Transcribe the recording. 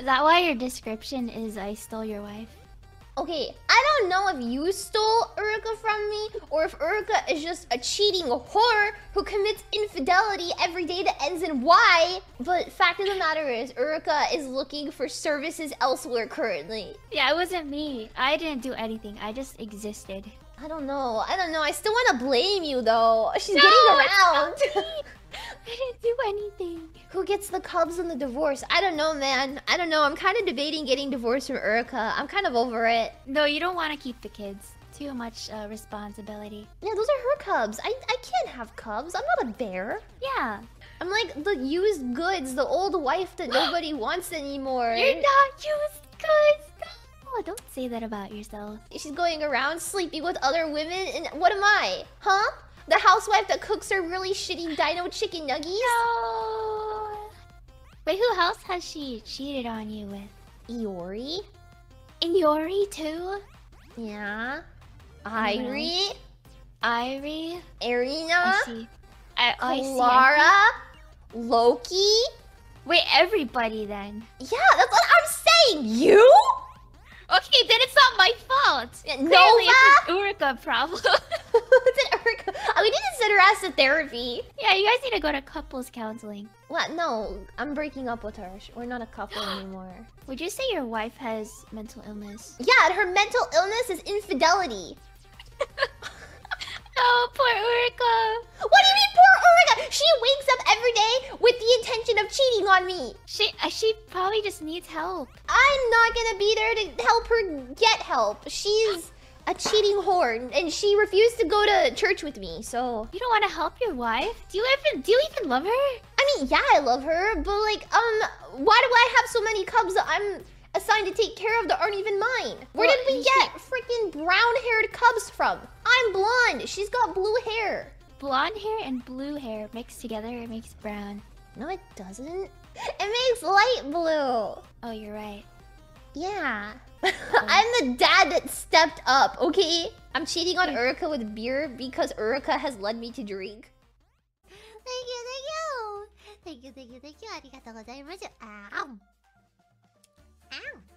Is that why your description is I stole your wife? Okay, I don't know if you stole Uruka from me, or if Uruka is just a cheating whore who commits infidelity every day that ends in Y. But fact of the matter is, Uruka is looking for services elsewhere currently. Yeah, it wasn't me. I didn't do anything. I just existed. I don't know. I don't know. I still want to blame you, though. She's getting around. It's not me. I didn't do anything. Who gets the cubs in the divorce? I don't know, man. I don't know. I'm kind of debating getting divorced from Uruka. I'm kind of over it. No, you don't want to keep the kids. Too much responsibility. Yeah, those are her cubs. I can't have cubs. I'm not a bear. Yeah. I'm like the used goods, the old wife that nobody wants anymore. You're not used goods. Oh, don't say that about yourself. She's going around sleeping with other women, and what am I? Huh? The housewife that cooks her really shitty dino chicken nuggies? No! Wait, who else has she cheated on you with? Iori? Iori too? Yeah. Iri? Iri? Arena? I see. Lara? Loki? Wait, everybody then. Yeah, that's what I'm saying! You? Okay, then it's not my fault! Clearly, it's an Uruka problem. It's an Uruka... We need to send her ass to therapy. Yeah, you guys need to go to couples counseling. What? No, I'm breaking up with her. We're not a couple anymore. Would you say your wife has mental illness? Yeah, her mental illness is infidelity. Oh, poor Uruka. What do you mean, poor Uruka? She wakes up every day with the intention of cheating on me. She probably just needs help. I'm not gonna be there to help her get help. She's a cheating whore, and she refused to go to church with me, so... You don't want to help your wife? Do you even love her? I mean, yeah, I love her, but like, why do I have so many cubs that I'm assigned to take care of that aren't even mine? Where did we get freaking brown-haired cubs from? I'm blonde. She's got blue hair. Blonde hair and blue hair mixed together, it makes brown. No, it doesn't. It makes light blue. Oh, you're right. Yeah. Oh. I'm the dad that stepped up, okay? I'm cheating on Uruka with beer because Uruka has led me to drink. Thank you, thank you. Thank you, thank you, thank you. Arigatou gozaimasu. Ow. Ow.